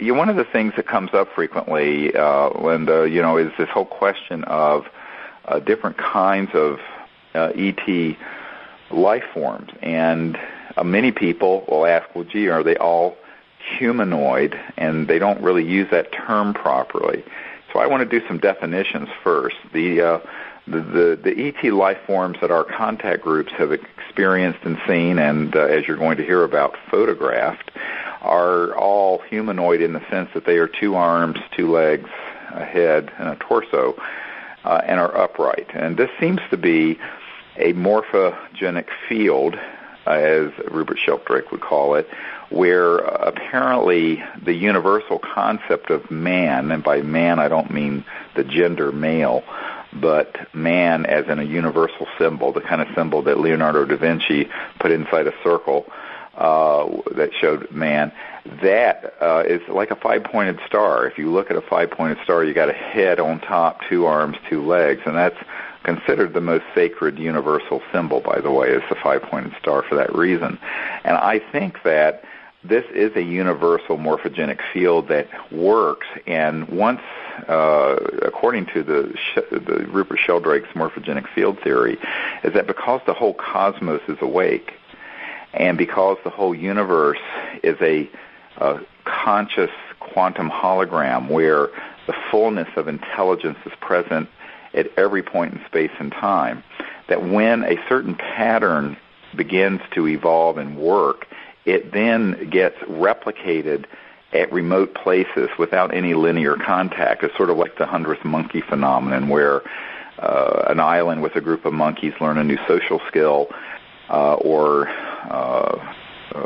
One of the things that comes up frequently, Linda, is this whole question of different kinds of ET life forms. And many people will ask, well, gee, are they all humanoid? And they don't really use that term properly. So I want to do some definitions first. The ET life forms that our contact groups have experienced and seen, and as you're going to hear about, photographed, are all humanoid in the sense that they are two arms, two legs, a head, and a torso, and are upright. And this seems to be a morphogenic field, as Rupert Sheldrake would call it, where apparently the universal concept of man, and by man I don't mean the gender male, but man as in a universal symbol, the kind of symbol that Leonardo da Vinci put inside a circle that showed man, that is like a five-pointed star. If you look at a five-pointed star, you got a head on top, two arms, two legs, and that's considered the most sacred universal symbol, by the way, is the five-pointed star for that reason. And I think that this is a universal morphogenic field that works, and once, according to the Rupert Sheldrake's morphogenic field theory, is that because the whole cosmos is awake, and because the whole universe is a conscious quantum hologram where the fullness of intelligence is present at every point in space and time, that when a certain pattern begins to evolve and work, it then gets replicated at remote places without any linear contact. It's sort of like the 100th monkey phenomenon, where an island with a group of monkeys learn a new social skill or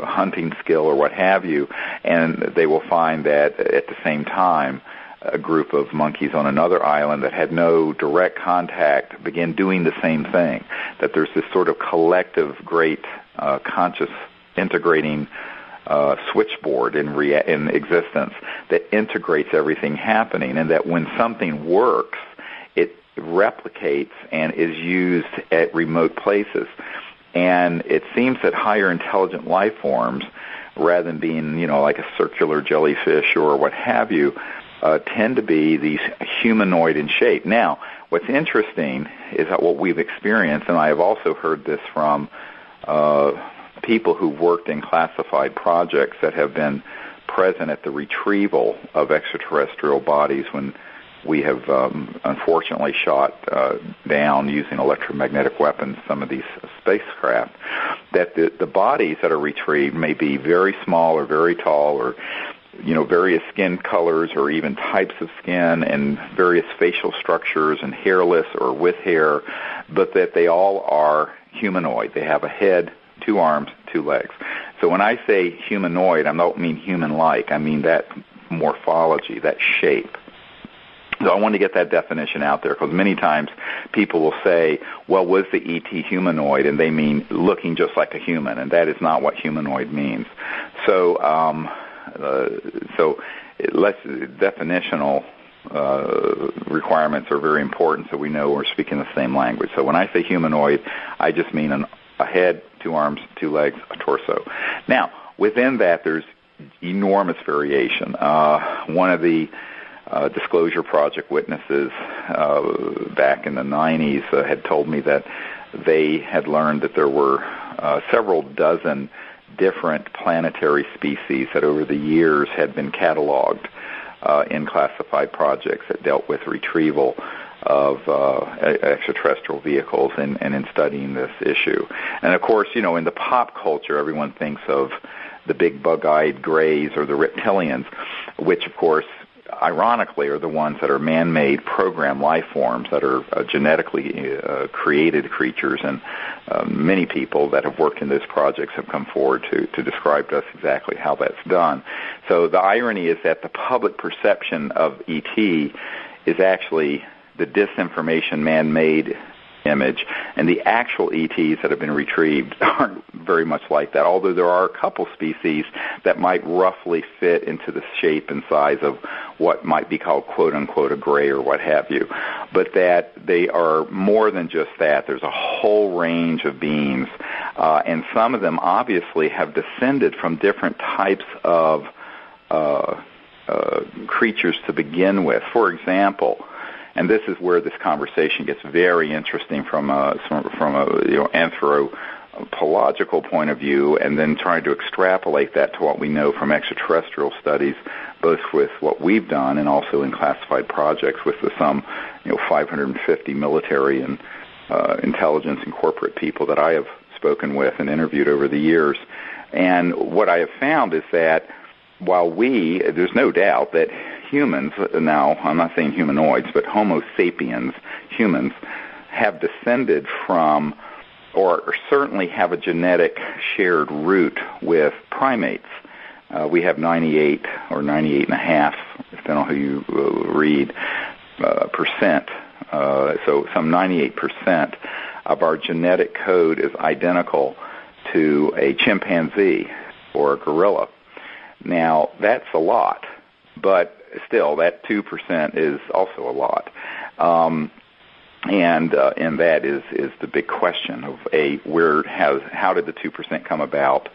hunting skill or what have you, and they will find that at the same time a group of monkeys on another island that had no direct contact began doing the same thing, that there's this sort of collective great conscious integrating switchboard in existence that integrates everything happening, and that when something works, it replicates and is used at remote places. And it seems that higher intelligent life forms, rather than being, like a circular jellyfish or what have you, tend to be these humanoid in shape. Now, what's interesting is that what we've experienced, and I have also heard this from people who've worked in classified projects that have been present at the retrieval of extraterrestrial bodies when we have unfortunately shot down using electromagnetic weapons some of these spacecraft, that the bodies that are retrieved may be very small or very tall or various skin colors or even types of skin and various facial structures and hairless or with hair, but that they all are humanoid. They have a head, two arms, two legs. So when I say humanoid, I don't mean human-like. I mean that morphology, that shape. So I want to get that definition out there, because many times people will say, well, was the ET humanoid? And they mean looking just like a human, and that is not what humanoid means. So definitional requirements are very important, so we know we're speaking the same language. So when I say humanoid, I just mean a head, two arms, two legs, a torso. Now, within that, there's enormous variation. One of the Disclosure Project witnesses back in the 90s had told me that they had learned that there were several dozen different planetary species that over the years had been cataloged in classified projects that dealt with retrieval of extraterrestrial vehicles and in studying this issue. And of course, in the pop culture, everyone thinks of the big bug-eyed grays or the reptilians, which of course ironically are the ones that are man-made program life forms that are genetically created creatures, and many people that have worked in those projects have come forward to describe to us exactly how that's done. So the irony is that the public perception of ET is actually the disinformation man-made image, and the actual ETs that have been retrieved aren't very much like that, although there are a couple species that might roughly fit into the shape and size of what might be called quote-unquote a gray or what have you, but that they are more than just that. There's a whole range of beings, and some of them obviously have descended from different types of creatures to begin with. For example, and this is where this conversation gets very interesting from a anthropological point of view, and then trying to extrapolate that to what we know from extraterrestrial studies, both with what we've done and also in classified projects with some 550 military and intelligence and corporate people that I have spoken with and interviewed over the years. And what I have found is that while there's no doubt that humans, now I'm not saying humanoids, but Homo sapiens, humans, have descended from or certainly have a genetic shared root with primates. We have 98 or 98.5, depending on who you read, percent. So some 98% of our genetic code is identical to a chimpanzee or a gorilla. Now, that's a lot, but still, that 2% is also a lot. And that is the big question of how did the 2% come about?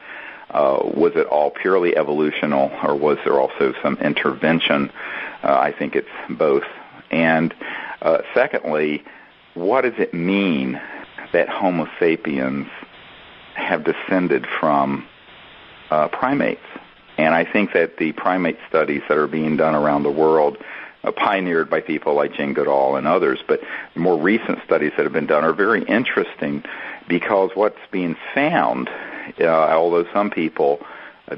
Was it all purely evolutional, or was there also some intervention? I think it's both. And secondly, what does it mean that Homo sapiens have descended from primates? And I think that the primate studies that are being done around the world, pioneered by people like Jane Goodall and others, but the more recent studies that have been done are very interesting, because what's being found, although some people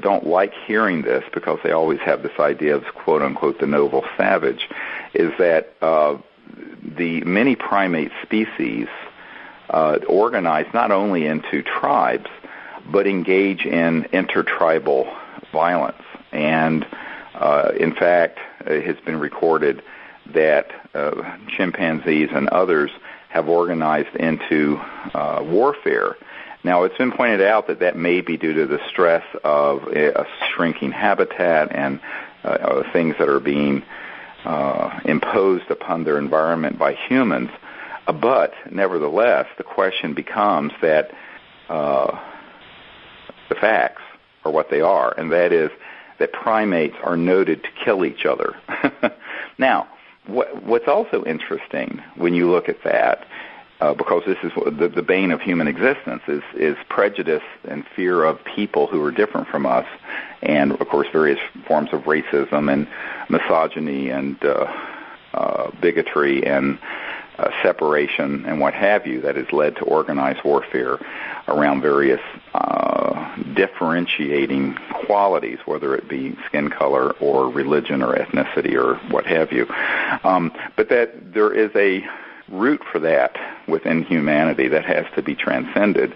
don't like hearing this because they always have this idea of quote-unquote the noble savage, is that the many primate species organize not only into tribes, but engage in intertribal violence. And in fact, it has been recorded that chimpanzees and others have organized into warfare. Now, it's been pointed out that may be due to the stress of a shrinking habitat and things that are being imposed upon their environment by humans. But nevertheless, the question becomes that the facts are what they are, and that is that primates are noted to kill each other. Now, what's also interesting when you look at that, because this is the bane of human existence, is prejudice and fear of people who are different from us, and of course various forms of racism and misogyny and bigotry and separation and what have you, that has led to organized warfare around various differentiating qualities, whether it be skin color or religion or ethnicity or what have you. But that there is a root for that within humanity that has to be transcended,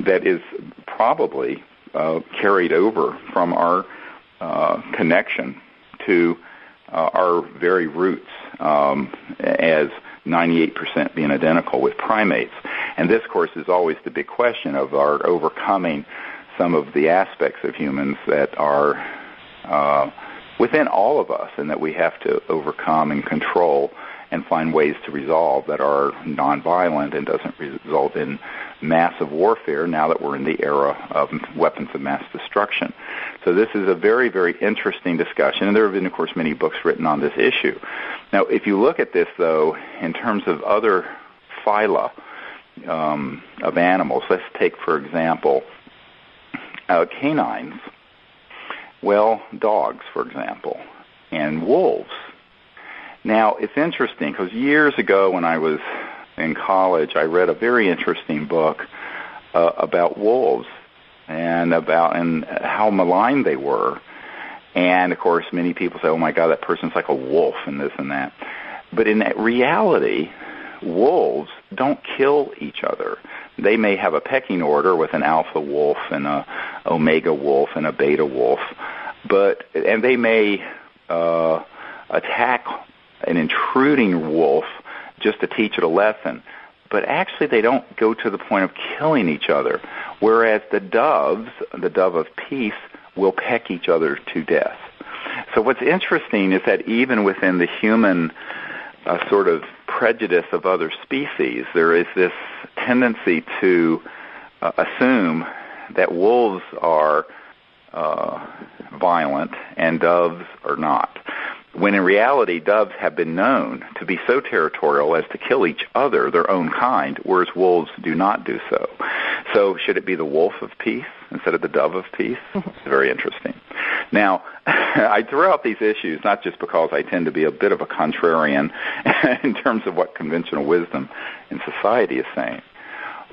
that is probably carried over from our connection to our very roots, as 98% being identical with primates. And this, of course, is always the big question of our overcoming some of the aspects of humans that are within all of us, and that we have to overcome and control and find ways to resolve, that are nonviolent and doesn't result in massive warfare, now that we're in the era of weapons of mass destruction. So this is a very, very interesting discussion, and there have been, of course, many books written on this issue. Now, if you look at this, though, in terms of other phyla of animals, let's take, for example, canines. Well, dogs, for example, and wolves. Now, it's interesting, because years ago when I was in college, I read a very interesting book about wolves and how malign they were. And, of course, many people say, oh, my God, that person's like a wolf and this and that. But in that reality, wolves don't kill each other. They may have a pecking order with an alpha wolf and a omega wolf and a beta wolf. And they may attack an intruding wolf just to teach it a lesson, but actually they don't go to the point of killing each other, whereas the dove of peace, will peck each other to death. So what's interesting is that even within the human sort of prejudice of other species, there is this tendency to assume that wolves are violent and doves are not. when in reality doves have been known to be so territorial as to kill each other, their own kind, whereas wolves do not do so. So should it be the wolf of peace instead of the dove of peace? It's very interesting. Now, I throw out these issues not just because I tend to be a bit of a contrarian in terms of what conventional wisdom in society is saying,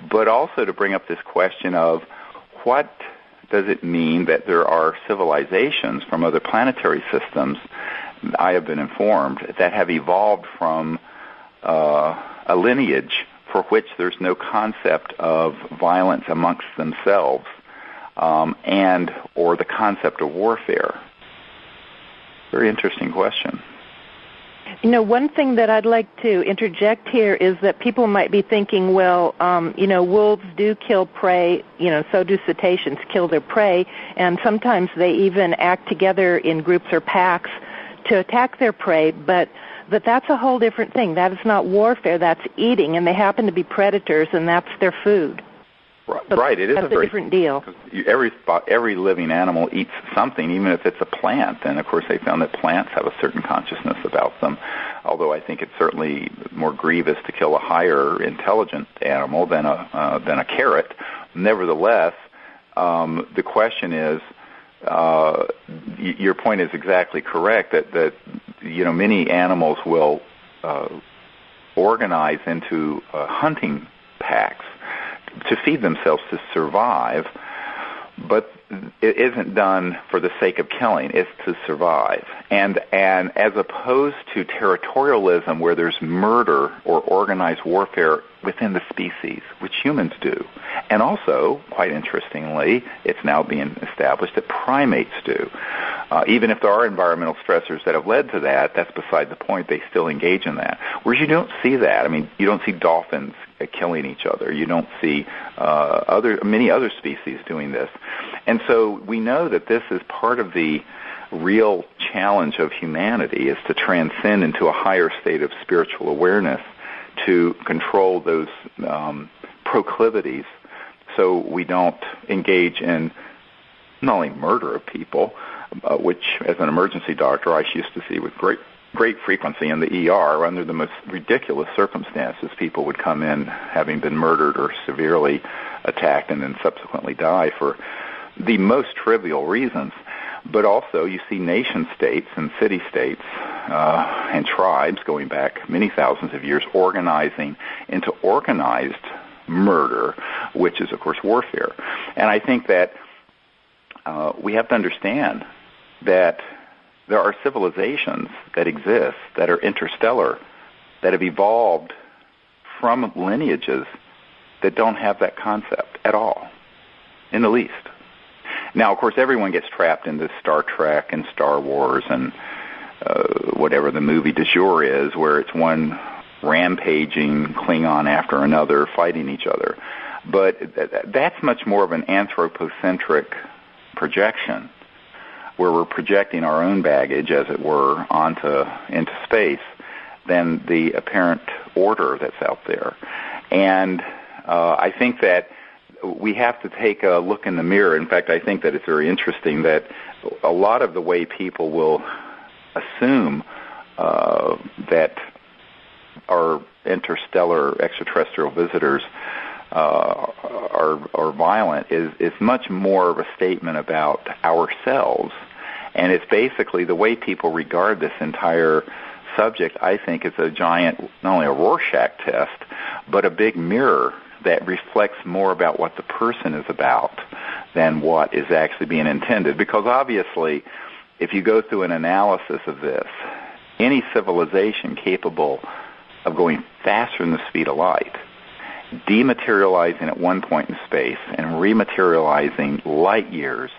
but also to bring up this question of what does it mean that there are civilizations from other planetary systems, I have been informed, that have evolved from a lineage for which there's no concept of violence amongst themselves and or the concept of warfare? Very interesting question. You know, one thing that I'd like to interject here is that people might be thinking, well, you know, wolves do kill prey, you know, so do cetaceans kill their prey, and sometimes they even act together in groups or packs to attack their prey, but that's a whole different thing. That is not warfare, that's eating, and they happen to be predators, and that's their food. Right, so right. It is a very different deal. Every living animal eats something, even if it's a plant. And, of course, they found that plants have a certain consciousness about them, although I think it's certainly more grievous to kill a higher intelligent animal than a carrot. Nevertheless, the question is, your point is exactly correct, that you know, many animals will organize into hunting packs to feed themselves to survive, but it isn't done for the sake of killing. It's to survive. And as opposed to territorialism, where there's murder or organized warfare within the species, which humans do. And also, quite interestingly, it's now being established that primates do. Even if there are environmental stressors that have led to that, that's beside the point. They still engage in that. Whereas you don't see that. I mean, you don't see dolphins killing each other. You don't see many other species doing this. And so we know that this is part of the real challenge of humanity, is to transcend into a higher state of spiritual awareness to control those proclivities, so we don't engage in not only murder of people, which as an emergency doctor I used to see with great frequency in the ER under the most ridiculous circumstances. People would come in having been murdered or severely attacked and then subsequently die for the most trivial reasons. But also you see nation states and city states and tribes going back many thousands of years organizing into organized murder, which is, of course, warfare. And I think that we have to understand that there are civilizations that exist that are interstellar, that have evolved from lineages that don't have that concept at all, in the least. Now, of course, everyone gets trapped into Star Trek and Star Wars and whatever the movie du jour is, where it's one rampaging Klingon after another fighting each other. But that's much more of an anthropocentric projection, where we're projecting our own baggage, as it were, into space, than the apparent order that's out there. And I think that we have to take a look in the mirror. In fact, I think that it's very interesting that a lot of the way people will assume that our interstellar extraterrestrial visitors are violent is much more of a statement about ourselves. And it's basically the way people regard this entire subject, I think, is a giant, not only a Rorschach test, but a big mirror that reflects more about what the person is about than what is actually being intended. Because obviously, if you go through an analysis of this, any civilization capable of going faster than the speed of light, dematerializing at one point in space and rematerializing light years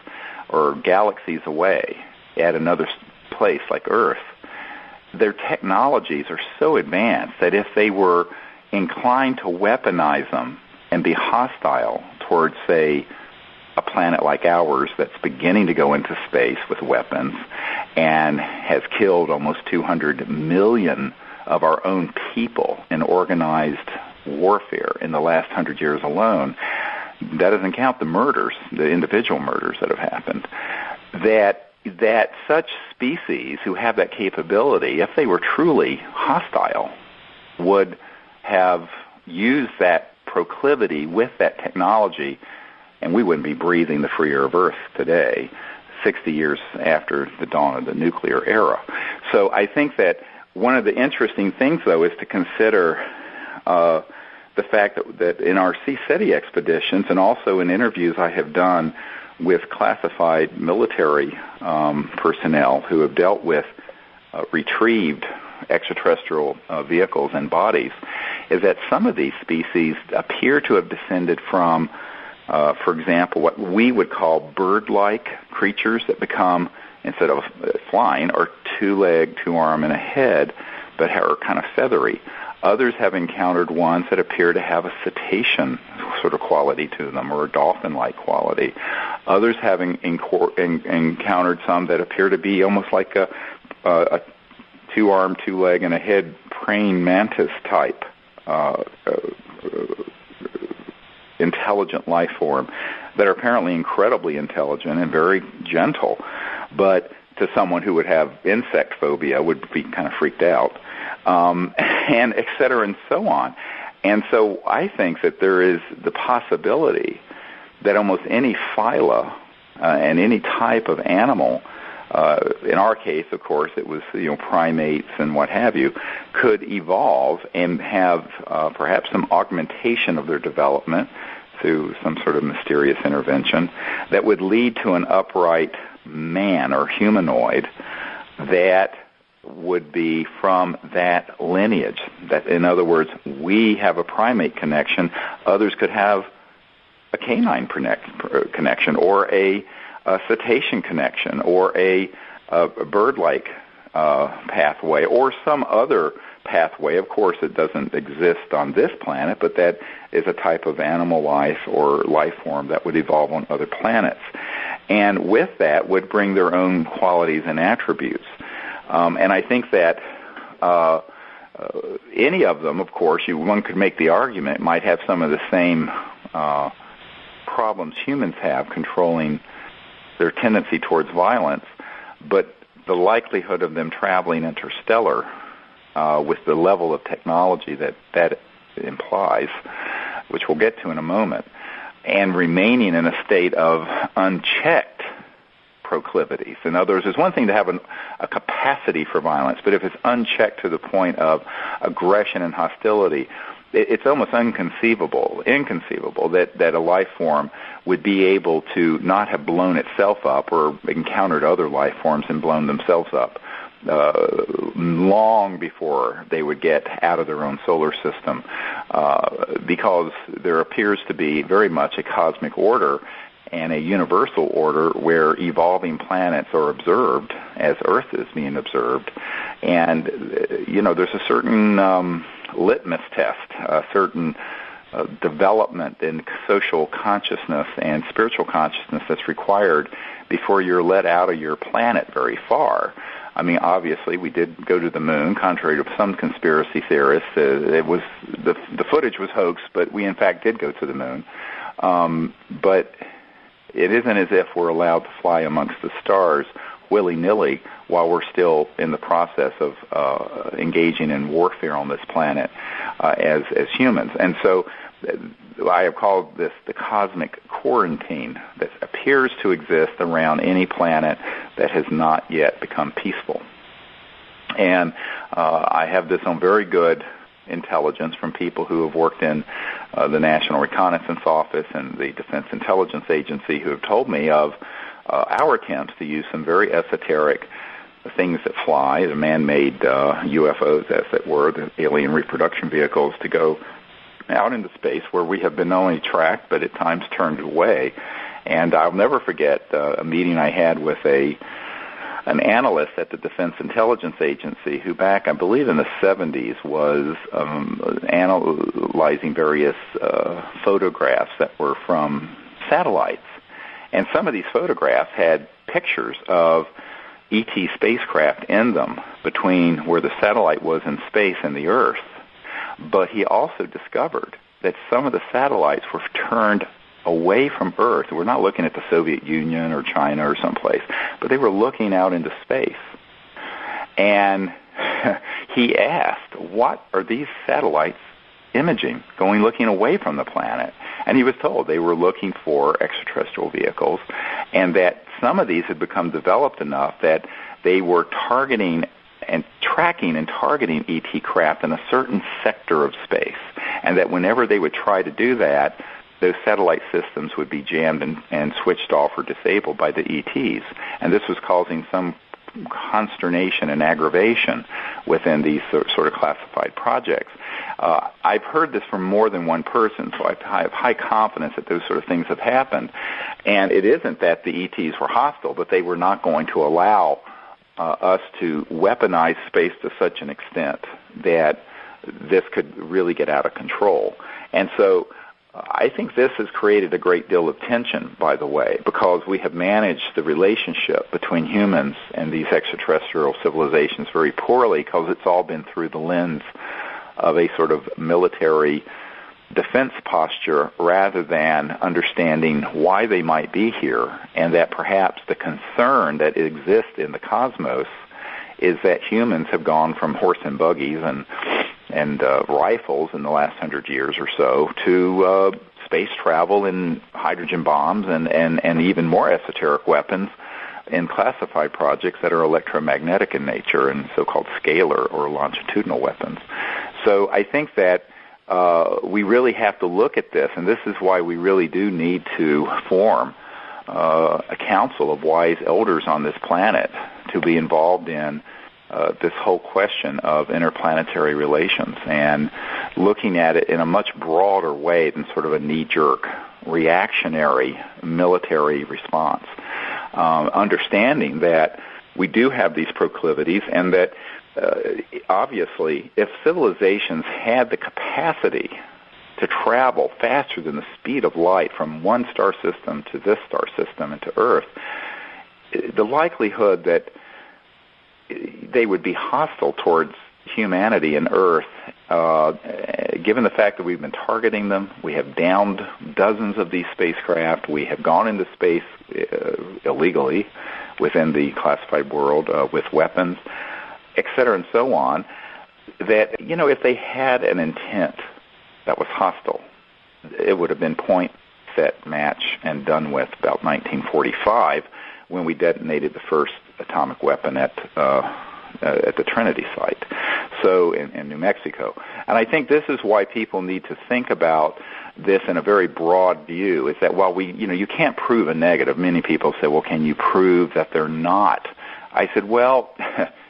or galaxies away at another place like Earth, their technologies are so advanced that if they were inclined to weaponize them and be hostile towards, say, a planet like ours that's beginning to go into space with weapons and has killed almost 200 million of our own people in organized warfare in the last 100 years alone, that doesn't count the murders, the individual murders that have happened, that that such species who have that capability, if they were truly hostile, would have used that proclivity with that technology, and we wouldn't be breathing the free air of Earth today, 60 years after the dawn of the nuclear era. So I think that one of the interesting things, though, is to consider the fact that in our C-SETI expeditions and also in interviews I have done with classified military personnel who have dealt with retrieved extraterrestrial vehicles and bodies, is that some of these species appear to have descended from, for example, what we would call bird-like creatures that become, instead of flying, are two-legged, two-armed, and a head, but are kind of feathery. Others have encountered ones that appear to have a cetacean sort of quality to them, or a dolphin-like quality. Others have encountered some that appear to be almost like a two-armed, two-legged, and a head praying mantis type intelligent life form that are apparently incredibly intelligent and very gentle, but to someone who would have insect phobia would be kind of freaked out, and et cetera and so on. And so I think that there is the possibility that almost any phyla and any type of animal, in our case, of course, it was primates and what have you, could evolve and have perhaps some augmentation of their development through some sort of mysterious intervention that would lead to an upright man or humanoid that would be from that lineage. That, in other words, we have a primate connection. Others could have a canine connection, or a cetacean connection, or a bird-like pathway, or some other pathway. Of course, it doesn't exist on this planet, but that is a type of animal life or life form that would evolve on other planets. And with that would bring their own qualities and attributes. And I think that any of them, of course, one could make the argument, might have some of the same problems humans have controlling their tendency towards violence, but the likelihood of them traveling interstellar with the level of technology that implies, which we'll get to in a moment, and remaining in a state of unchecked proclivities. In other words, it's one thing to have a capacity for violence, but if it's unchecked to the point of aggression and hostility, it's almost inconceivable that a life form would be able to not have blown itself up or encountered other life forms and blown themselves up long before they would get out of their own solar system, because there appears to be very much a cosmic order and a universal order where evolving planets are observed as Earth is being observed. And, there's a certain litmus test, a certain development in social consciousness and spiritual consciousness that's required before you're let out of your planet very far. I mean, obviously, we did go to the moon, contrary to some conspiracy theorists. It was the footage was hoax, but we, in fact, did go to the moon. But it isn't as if we're allowed to fly amongst the stars willy-nilly while we're still in the process of engaging in warfare on this planet as humans. And so I have called this the cosmic quarantine that appears to exist around any planet that has not yet become peaceful. And I have this on very good intelligence from people who have worked in the National Reconnaissance Office and the Defense Intelligence Agency, who have told me of our attempts to use some very esoteric things that fly, the man-made UFOs, as it were, the alien reproduction vehicles, to go out into space where we have been not only tracked but at times turned away. And I'll never forget a meeting I had with an analyst at the Defense Intelligence Agency who back, I believe, in the 70s was analyzing various photographs that were from satellites. And some of these photographs had pictures of ET spacecraft in them between where the satellite was in space and the Earth. But he also discovered that some of the satellites were turned away from Earth. We're not looking at the Soviet Union or China or someplace, but they were looking out into space. And he asked, what are these satellites imaging, going looking away from the planet? And he was told they were looking for extraterrestrial vehicles, and that some of these had become developed enough that they were targeting and tracking and targeting ET craft in a certain sector of space, and that whenever they would try to do that, those satellite systems would be jammed and switched off or disabled by the ETs. And this was causing some consternation and aggravation within these sort of classified projects. I've heard this from more than one person, so I have high confidence that those sort of things have happened. And it isn't that the ETs were hostile, but they were not going to allow us to weaponize space to such an extent that this could really get out of control. And so I think this has created a great deal of tension, by the way, because we have managed the relationship between humans and these extraterrestrial civilizations very poorly, because it's all been through the lens of a sort of military defense posture rather than understanding why they might be here, and that perhaps the concern that exists in the cosmos is that humans have gone from horse and buggies and rifles in the last 100 years or so to space travel and hydrogen bombs and even more esoteric weapons in classified projects that are electromagnetic in nature and so-called scalar or longitudinal weapons. So I think that we really have to look at this, and this is why we really do need to form a council of wise elders on this planet to be involved in this whole question of interplanetary relations and looking at it in a much broader way than sort of a knee-jerk, reactionary military response, understanding that we do have these proclivities, and that obviously if civilizations had the capacity to travel faster than the speed of light from one star system to this star system and to Earth, the likelihood that they would be hostile towards humanity and Earth, given the fact that we've been targeting them, we have downed dozens of these spacecraft, we have gone into space illegally within the classified world with weapons, et cetera, and so on, that, you know, if they had an intent that was hostile, it would have been point, set, match, and done with about 1945, when we detonated the first atomic weapon at the Trinity site, so in New Mexico. And I think this is why people need to think about this in a very broad view, is that while we, you know, you can't prove a negative. Many people say, well, can you prove that they're not? I said, well,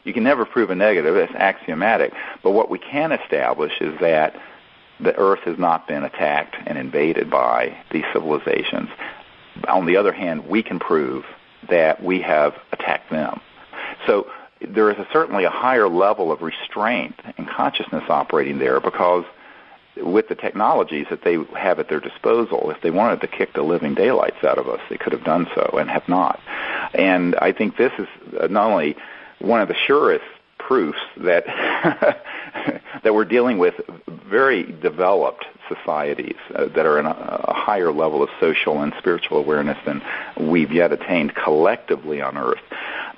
you can never prove a negative. That's axiomatic. But what we can establish is that the Earth has not been attacked and invaded by these civilizations. On the other hand, we can prove that we have attacked them. So there is certainly a higher level of restraint and consciousness operating there, because with the technologies that they have at their disposal, if they wanted to kick the living daylights out of us, they could have done so and have not. And I think this is not only one of the surest proofs that that we're dealing with very developed societies that are in a higher level of social and spiritual awareness than we've yet attained collectively on Earth,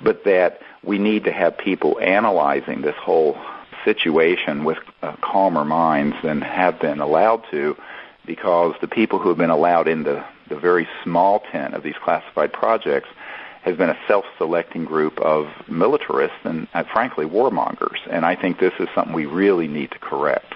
but that we need to have people analyzing this whole situation with calmer minds than have been allowed to, because the people who have been allowed into the very small tent of these classified projects has been a self-selecting group of militarists and, frankly, warmongers. And I think this is something we really need to correct.